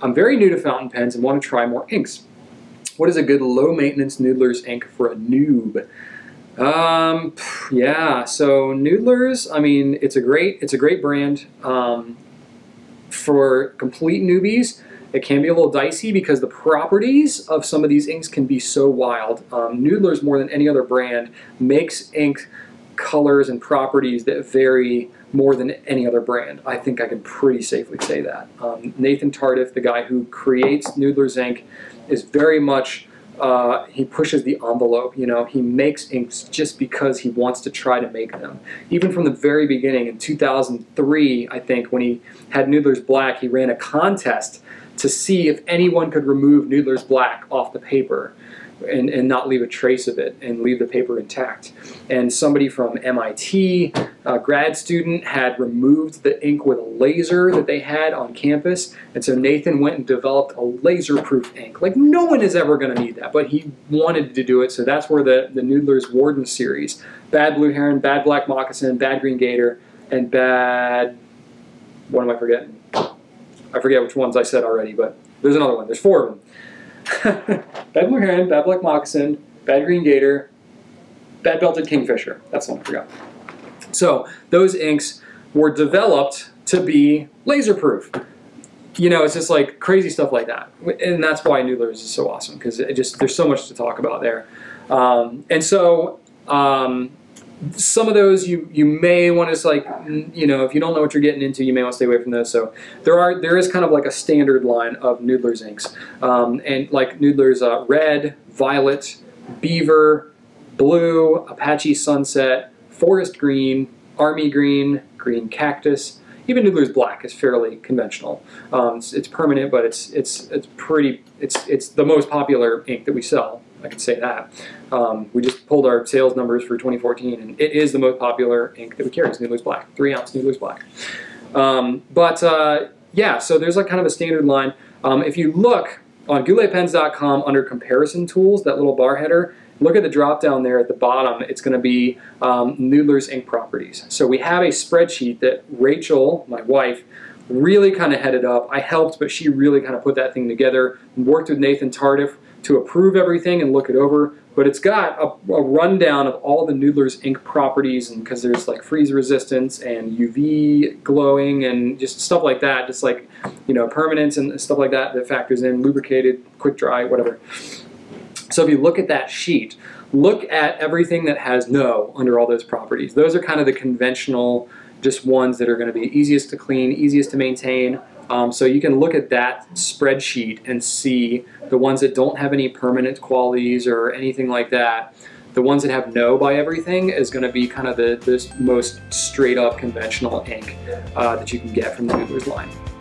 I'm very new to fountain pens and want to try more inks. What is a good low-maintenance Noodler's ink for a noob? Yeah, so Noodler's, I mean, it's a great brand. For complete newbies, it can be a little dicey because the properties of some of these inks can be so wild. Noodler's, more than any other brand, makes ink colors and properties that vary more than any other brand. I think I can pretty safely say that. Nathan Tardif, the guy who creates Noodler's ink, is very much, he pushes the envelope, you know. He makes inks just because he wants to try to make them. Even from the very beginning, in 2003, I think, when he had Noodler's Black, he ran a contest to see if anyone could remove Noodler's Black off the paper and not leave a trace of it and leave the paper intact. And somebody from MIT, a grad student, had removed the ink with a laser that they had on campus, and so Nathan went and developed a laser-proof ink. Like, no one is ever going to need that, but he wanted to do it, so that's where the Noodler's Warden series, Bad Blue Heron, Bad Black Moccasin, Bad Green Gator, and Bad... what am I forgetting? I forget which ones I said already, but there's another one. There's four of them. Bad Blue Heron, Bad Black Moccasin, Bad Green Gator, Bad Belted Kingfisher. That's the one I forgot. So those inks were developed to be laser-proof. You know, it's just like crazy stuff like that. And that's why Noodler's is so awesome, because it just, there's so much to talk about there. Some of those you may want to, like, you know, if you don't know what you're getting into, you may want to stay away from those. So there is kind of like a standard line of Noodler's inks, and like Noodler's Red, Violet, Beaver, Blue, Apache Sunset, Forest Green, Army Green, Green Cactus. Even Noodler's Black is fairly conventional. It's permanent, but it's the most popular ink that we sell. I can say that. We just pulled our sales numbers for 2014, and it is the most popular ink that we carry. It's Noodler's Black, 3 ounce Noodler's Black. Yeah, so there's like kind of a standard line. If you look on gouletpens.com under comparison tools, that little bar header, look at the drop down there at the bottom. It's going to be Noodler's ink properties. So we have a spreadsheet that Rachel, my wife, really kind of headed up. I helped, but she really kind of put that thing together and worked with Nathan Tardif to approve everything and look it over, but it's got a rundown of all the Noodler's ink properties, and because there's like freeze resistance and UV glowing and just stuff like that, just like, you know, permanence and stuff like that that factors in, lubricated, quick dry, whatever. So if you look at that sheet, look at everything that has no under all those properties. Those are kind of the conventional, just ones that are going to be easiest to clean, easiest to maintain. So you can look at that spreadsheet and see the ones that don't have any permanent qualities or anything like that. The ones that have no by everything is going to be kind of the most straight up conventional ink that you can get from the Noodler's line.